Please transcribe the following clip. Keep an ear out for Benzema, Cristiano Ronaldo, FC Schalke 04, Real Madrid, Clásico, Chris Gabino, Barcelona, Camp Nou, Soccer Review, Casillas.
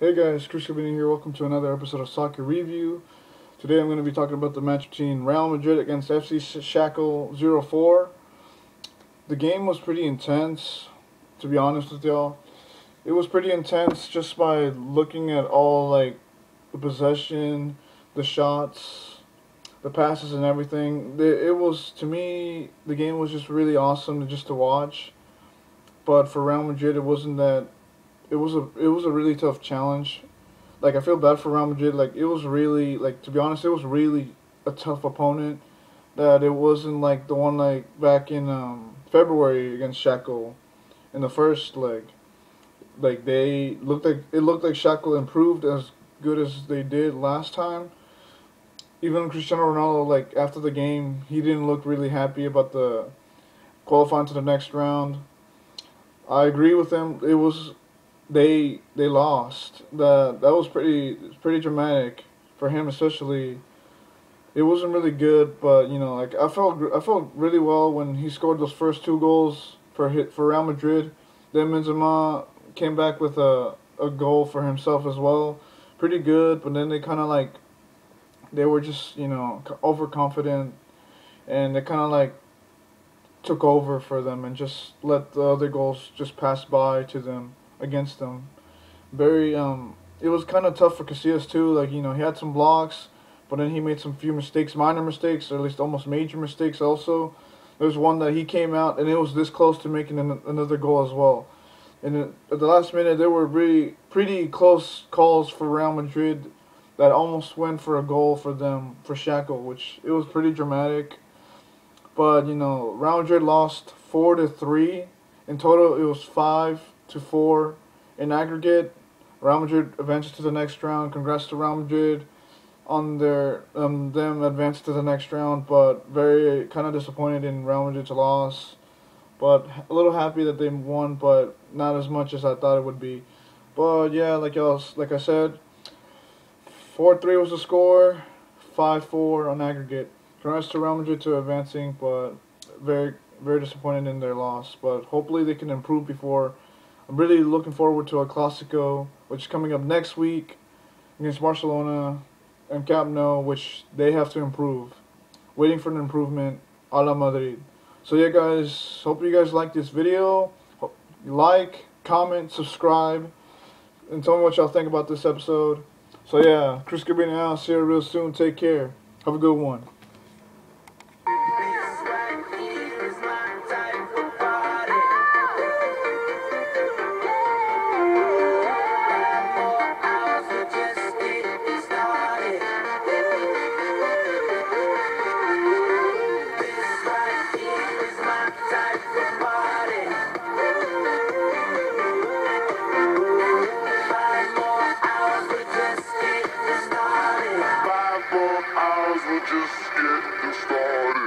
Hey guys, Chris Gabino here. Welcome to another episode of Soccer Review. Today I'm going to be talking about the match between Real Madrid against FC Schalke 04. The game was pretty intense, to be honest with y'all. It was pretty intense just by looking at all, like, the possession, the shots, the passes and everything. It was, to me, the game was just really awesome just to watch. But for Real Madrid, it wasn't that. It was a really tough challenge. Like, I feel bad for Real Madrid. Like, it was really, like, to be honest, it was really a tough opponent. That it wasn't like the one like back in February against Schalke in the first leg. Like, they looked like, it looked like Schalke improved as good as they did last time. Even Cristiano Ronaldo, like, after the game, he didn't look really happy about the qualifying to the next round. I agree with him. It was, they lost. That was pretty dramatic for him, especially. It wasn't really good, but, you know, like, I felt really well when he scored those first two goals for Real Madrid. Then Benzema came back with a goal for himself as well, pretty good. But then they kind of, like, they were just, you know, overconfident, and they kind of, like, took over for them and just let the other goals just pass by to them, against them. It was kind of tough for Casillas too. Like, you know, he had some blocks, but then he made some few mistakes, minor mistakes, or at least almost major mistakes also. There's one that he came out, and it was this close to making another goal as well. And at the last minute, there were really pretty close calls for Real Madrid that almost went for a goal for them, for Schalke, which it was pretty dramatic. But, you know, Real Madrid lost 4-3. In total, it was 5-4 in aggregate. Real Madrid advanced to the next round. Congrats to Real Madrid on their them advanced to the next round. But very kind of disappointed in Real Madrid's loss. But a little happy that they won, but not as much as I thought it would be. But yeah, like I said, 4-3 was the score, 5-4 on aggregate. Congrats to Real Madrid to advancing, but very disappointed in their loss. But hopefully they can improve before. I'm really looking forward to a Clásico, which is coming up next week against Barcelona and Camp Nou, which they have to improve. Waiting for an improvement, a la Madrid. So yeah, guys, hope you guys like this video. Like, comment, subscribe, and tell me what y'all think about this episode. So yeah, Chris Gabino out. See you real soon. Take care. Have a good one. Just get started.